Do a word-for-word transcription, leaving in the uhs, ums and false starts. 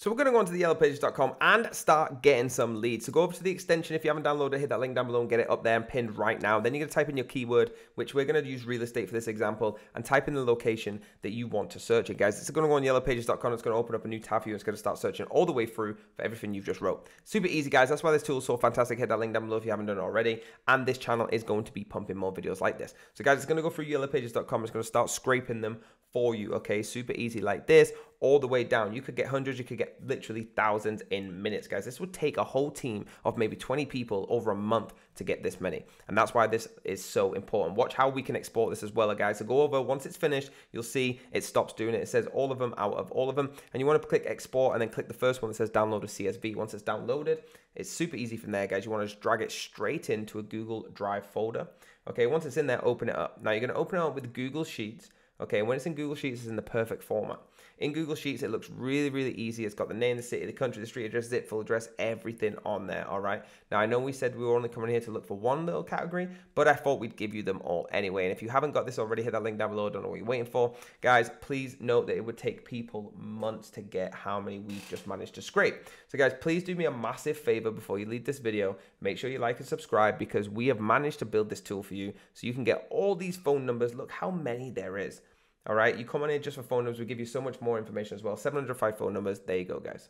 So we're going to go onto the yellow pages dot com and start getting some leads. So go over to the extension. If you haven't downloaded, hit that link down below and get it up there and pinned right now. Then you're going to type in your keyword, which we're going to use real estate for this example, and type in the location that you want to search it, guys. It's going to go on yellow pages dot com. It's going to open up a new tab for you. It's going to start searching all the way through for everything you've just wrote. Super easy, guys. That's why this tool is so fantastic. Hit that link down below if you haven't done it already. And this channel is going to be pumping more videos like this. So guys, it's going to go through yellow pages dot com. It's going to start scraping them for you, okay? Super easy like this, all the way down. You could get hundreds, you could get literally thousands in minutes, guys. This would take a whole team of maybe twenty people over a month to get this many. And that's why this is so important. Watch how we can export this as well, guys. So go over, once it's finished, you'll see it stops doing it. It says all of them, out of all of them. And you wanna click export and then click the first one that says download a C S V. Once it's downloaded, it's super easy from there, guys. You wanna just drag it straight into a Google Drive folder. Okay, once it's in there, open it up. Now you're gonna open it up with Google Sheets. Okay, and when it's in Google Sheets, it's in the perfect format. In Google Sheets, it looks really, really easy. It's got the name, the city, the country, the street address, zip, full address, everything on there, all right? Now, I know we said we were only coming here to look for one little category, but I thought we'd give you them all anyway. And if you haven't got this already, hit that link down below. I don't know what you're waiting for. Guys, please note that it would take people months to get how many we've just managed to scrape. So, guys, please do me a massive favor before you leave this video. Make sure you like and subscribe because we have managed to build this tool for you so you can get all these phone numbers. Look how many there is. All right, you come on in just for phone numbers. We give you so much more information as well. seven hundred five phone numbers. There you go, guys.